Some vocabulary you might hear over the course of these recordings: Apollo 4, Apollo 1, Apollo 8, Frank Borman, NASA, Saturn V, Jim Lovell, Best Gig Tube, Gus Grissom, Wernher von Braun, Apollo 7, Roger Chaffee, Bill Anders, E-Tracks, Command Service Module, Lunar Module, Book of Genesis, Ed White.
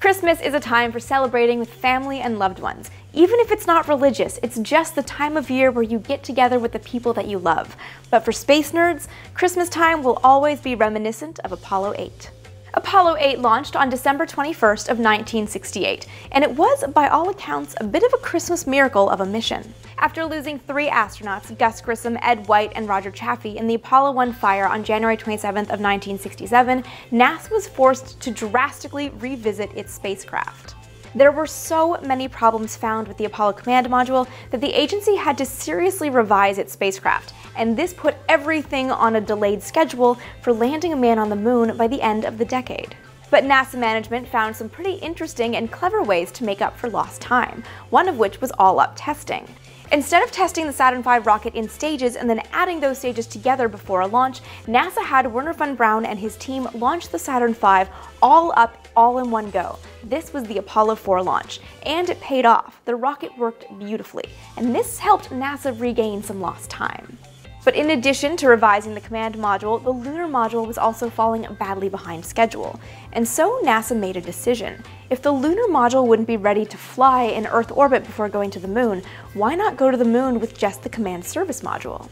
Christmas is a time for celebrating with family and loved ones. Even if it's not religious, it's just the time of year where you get together with the people that you love. But for space nerds, Christmas time will always be reminiscent of Apollo 8. Apollo 8 launched on December 21st of 1968, and it was, by all accounts, a bit of a Christmas miracle of a mission. After losing three astronauts, Gus Grissom, Ed White, and Roger Chaffee, in the Apollo 1 fire on January 27th of 1967, NASA was forced to drastically revisit its spacecraft. There were so many problems found with the Apollo Command Module that the agency had to seriously revise its spacecraft, and this put everything on a delayed schedule for landing a man on the moon by the end of the decade. But NASA management found some pretty interesting and clever ways to make up for lost time, one of which was all-up testing. Instead of testing the Saturn V rocket in stages and then adding those stages together before a launch, NASA had Wernher von Braun and his team launch the Saturn V all up, all in one go. This was the Apollo 4 launch, and it paid off. The rocket worked beautifully, and this helped NASA regain some lost time. But in addition to revising the command module, the lunar module was also falling badly behind schedule. And so NASA made a decision. If the lunar module wouldn't be ready to fly in Earth orbit before going to the moon, why not go to the moon with just the command service module?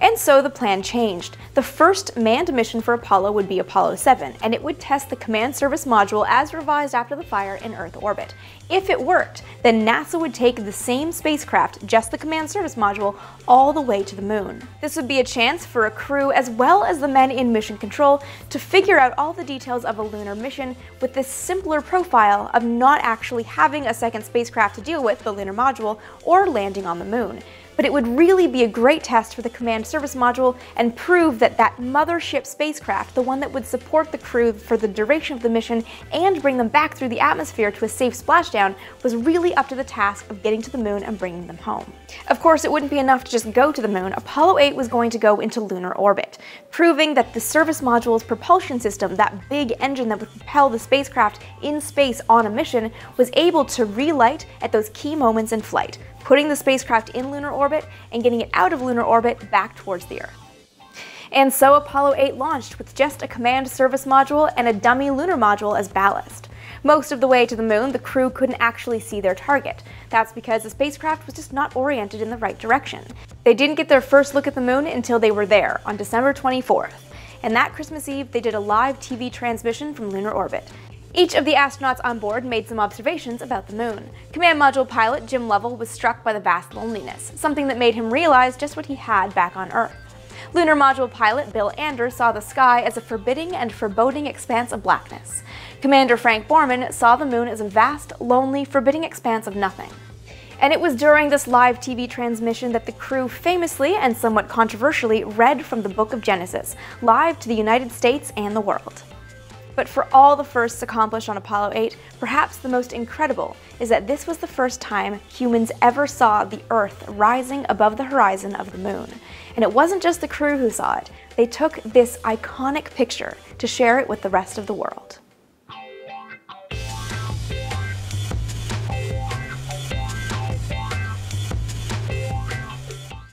And so the plan changed. The first manned mission for Apollo would be Apollo 7, and it would test the command service module as revised after the fire in Earth orbit. If it worked, then NASA would take the same spacecraft, just the command service module, all the way to the moon. This would be a chance for a crew, as well as the men in mission control, to figure out all the details of a lunar mission with this simpler profile of not actually having a second spacecraft to deal with, the lunar module, or landing on the moon. But it would really be a great test for the command service module and prove that that mothership spacecraft, the one that would support the crew for the duration of the mission and bring them back through the atmosphere to a safe splashdown, was really up to the task of getting to the moon and bringing them home. Of course, it wouldn't be enough to just go to the moon. Apollo 8 was going to go into lunar orbit, proving that the service module's propulsion system, that big engine that would propel the spacecraft in space on a mission, was able to relight at those key moments in flight, putting the spacecraft in lunar orbit and getting it out of lunar orbit back towards the Earth. And so Apollo 8 launched with just a command service module and a dummy lunar module as ballast. Most of the way to the moon, the crew couldn't actually see their target. That's because the spacecraft was just not oriented in the right direction. They didn't get their first look at the moon until they were there, on December 24th. And that Christmas Eve, they did a live TV transmission from lunar orbit. Each of the astronauts on board made some observations about the moon. Command module pilot Jim Lovell was struck by the vast loneliness, something that made him realize just what he had back on Earth. Lunar module pilot Bill Anders saw the sky as a forbidding and foreboding expanse of blackness. Commander Frank Borman saw the moon as a vast, lonely, forbidding expanse of nothing. And it was during this live TV transmission that the crew famously and somewhat controversially read from the Book of Genesis, live to the United States and the world. But for all the firsts accomplished on Apollo 8, perhaps the most incredible is that this was the first time humans ever saw the Earth rising above the horizon of the moon. And it wasn't just the crew who saw it. They took this iconic picture to share it with the rest of the world.